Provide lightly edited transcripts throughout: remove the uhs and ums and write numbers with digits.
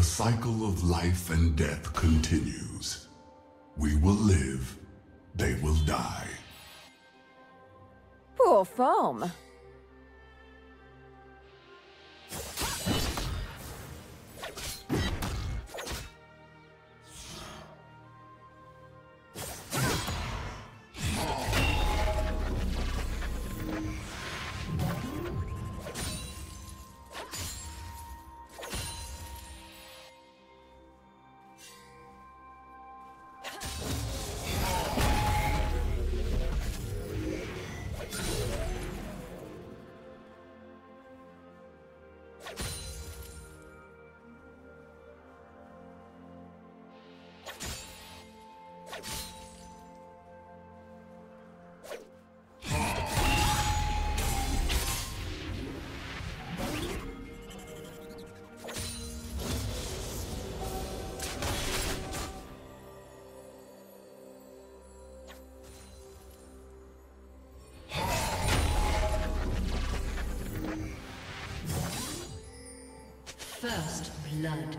The cycle of life and death continues. We will live, they will die. Poor form. First blood.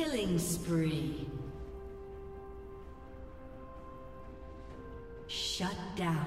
Killing spree. Shut down.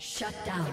Shut down.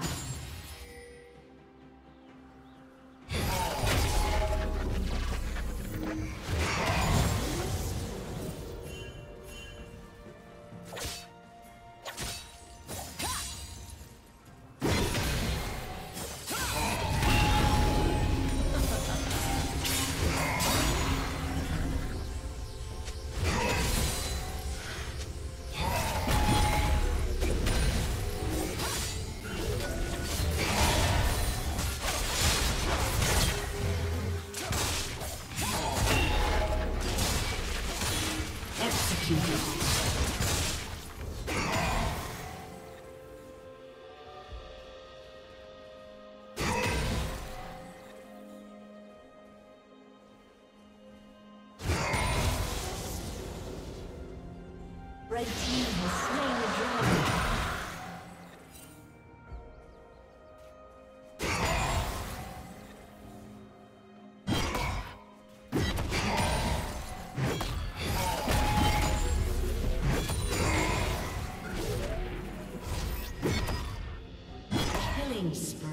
Killing spree.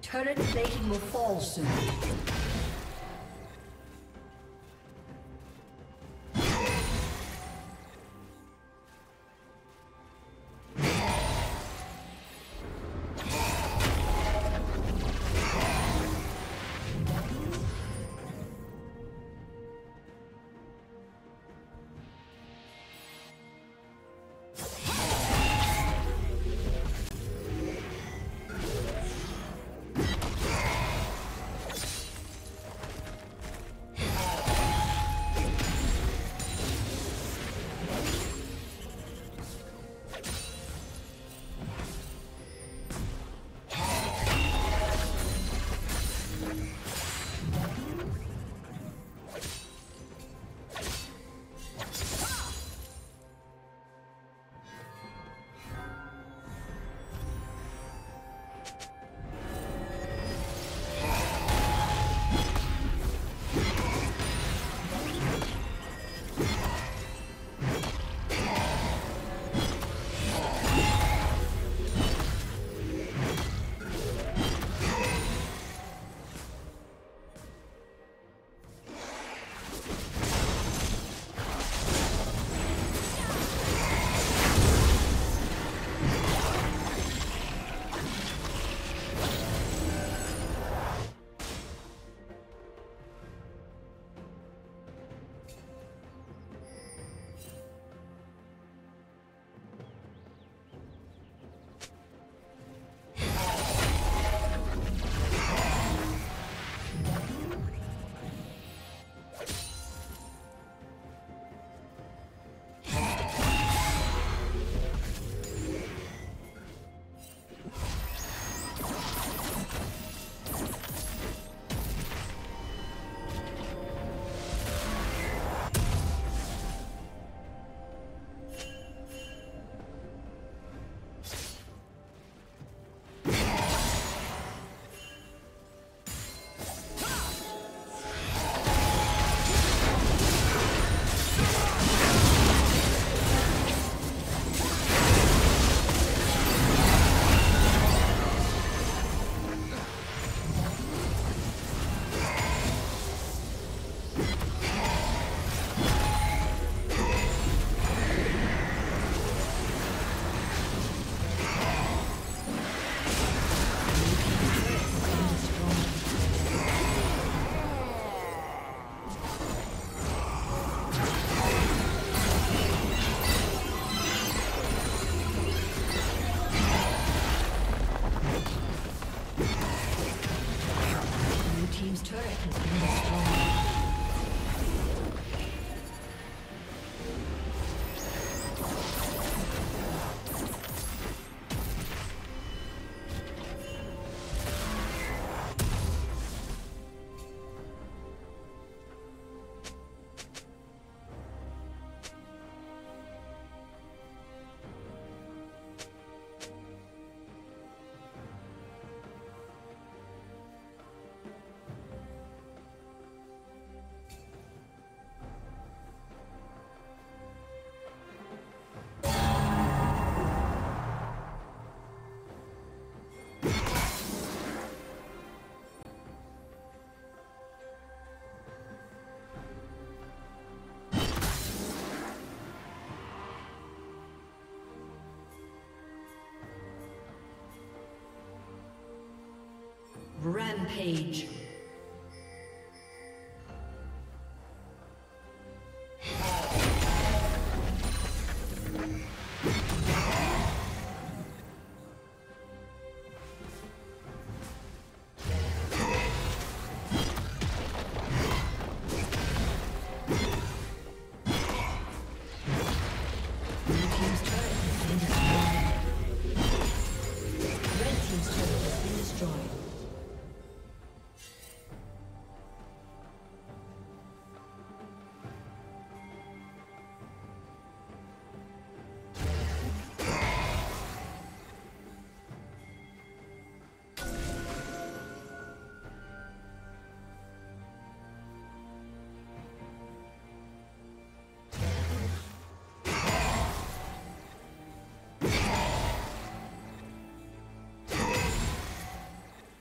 Turret plating will fall soon. Rampage.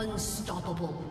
Unstoppable.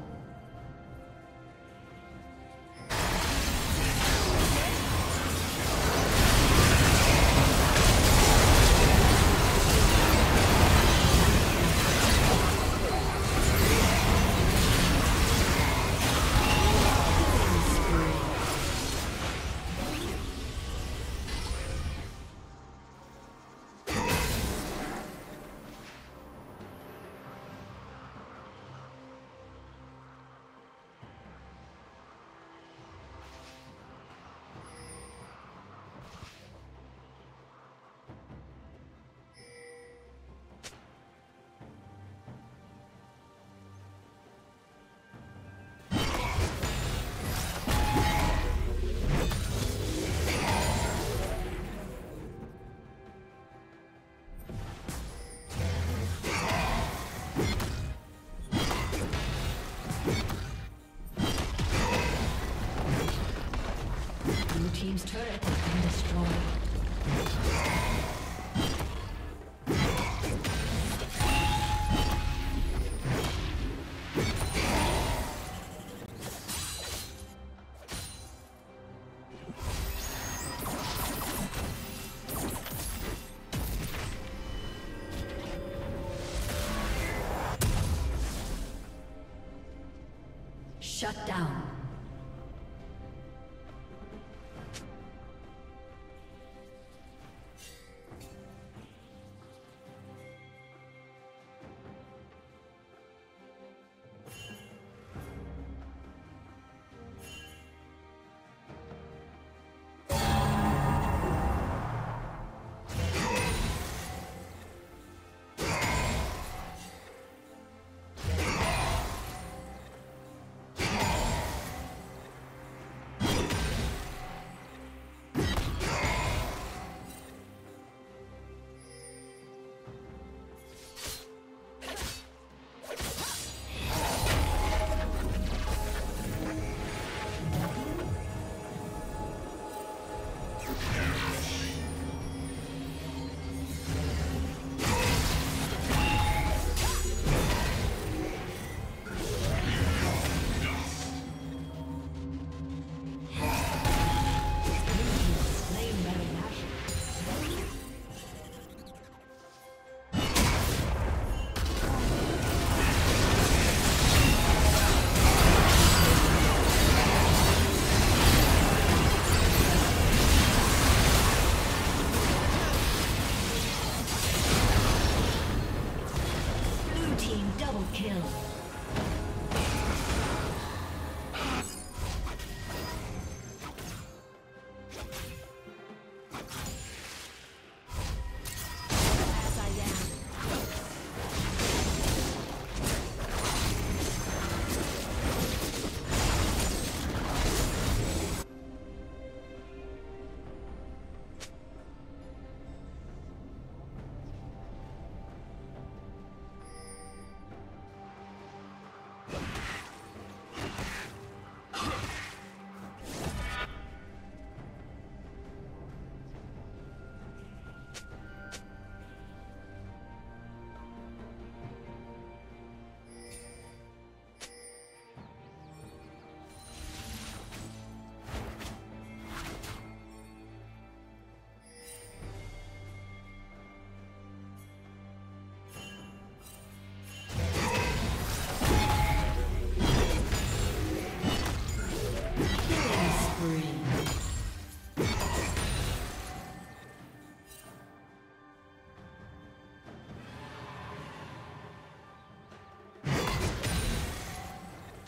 Team's turret has been destroyed. Shut down.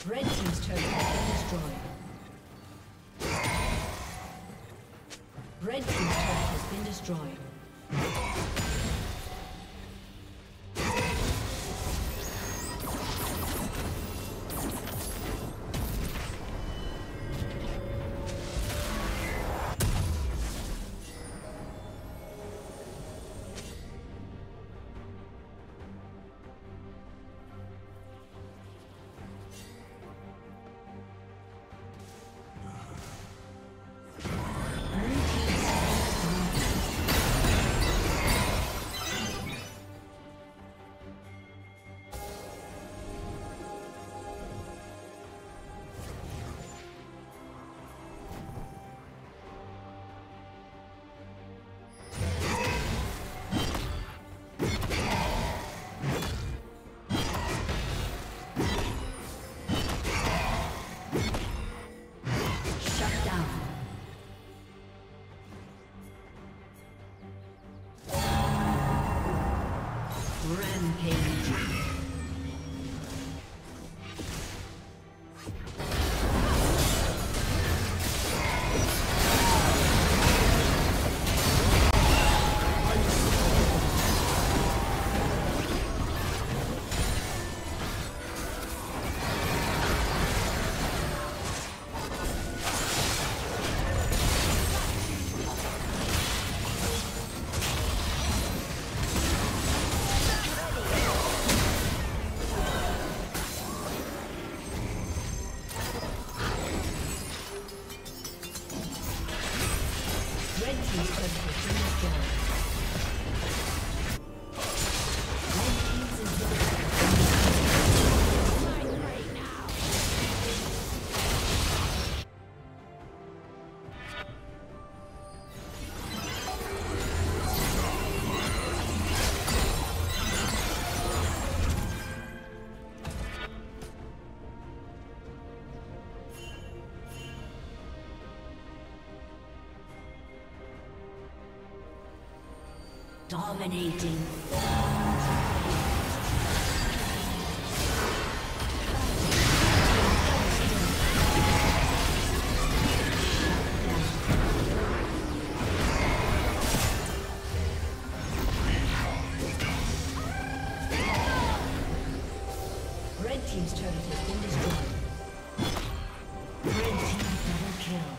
Red team's turret has been destroyed. Red team's turret has been destroyed. Dominating. Red team's turret has been destroyed. Red team double kill.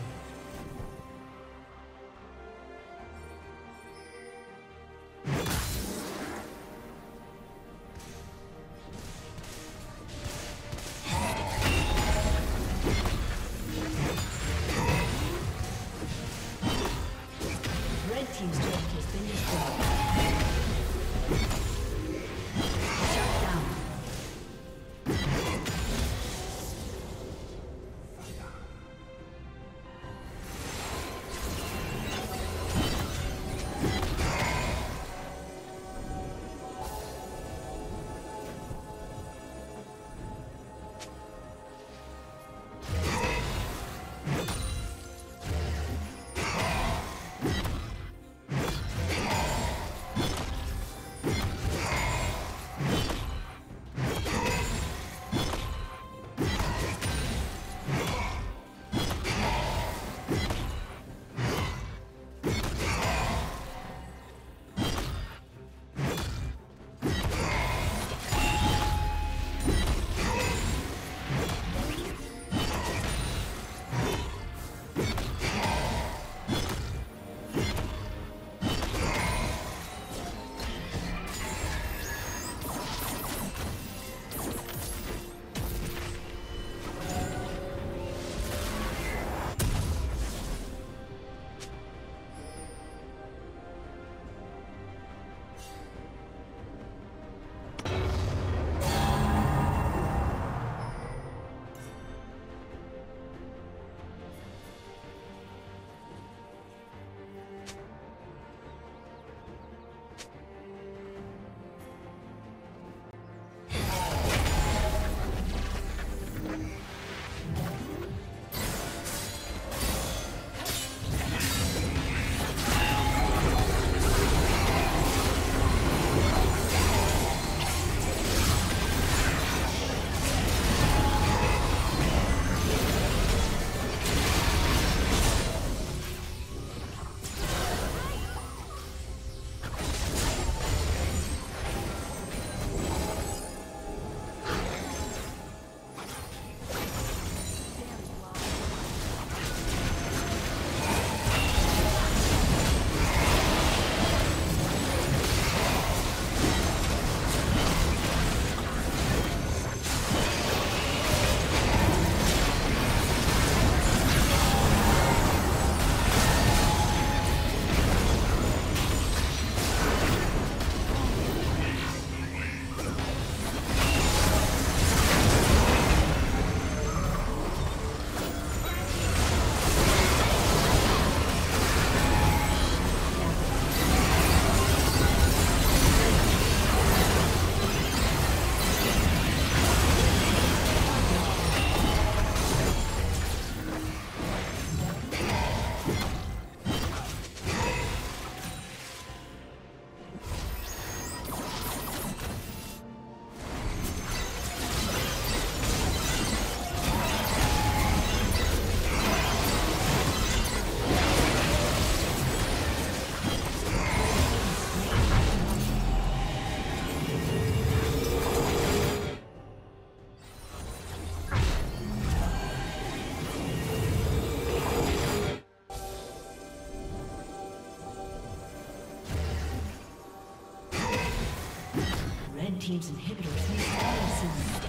team's inhibitors need to be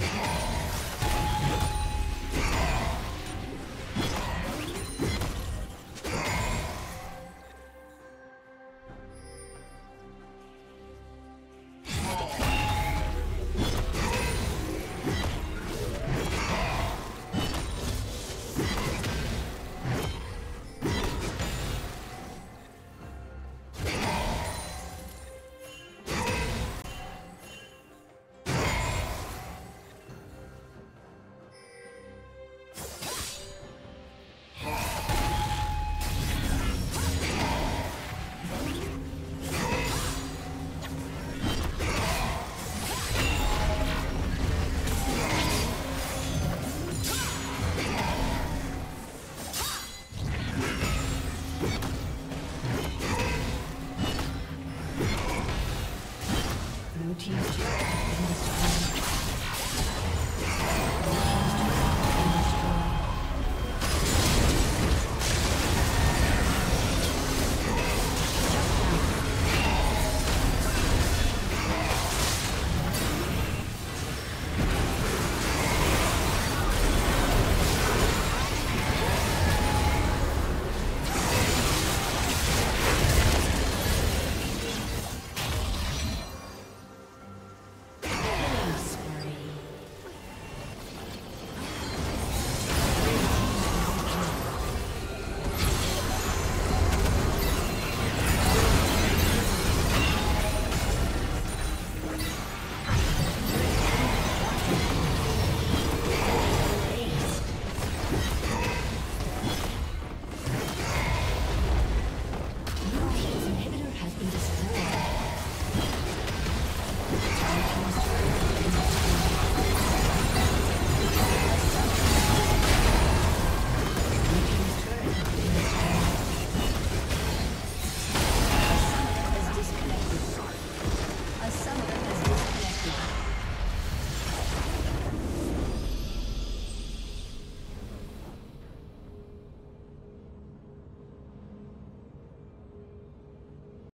yeah.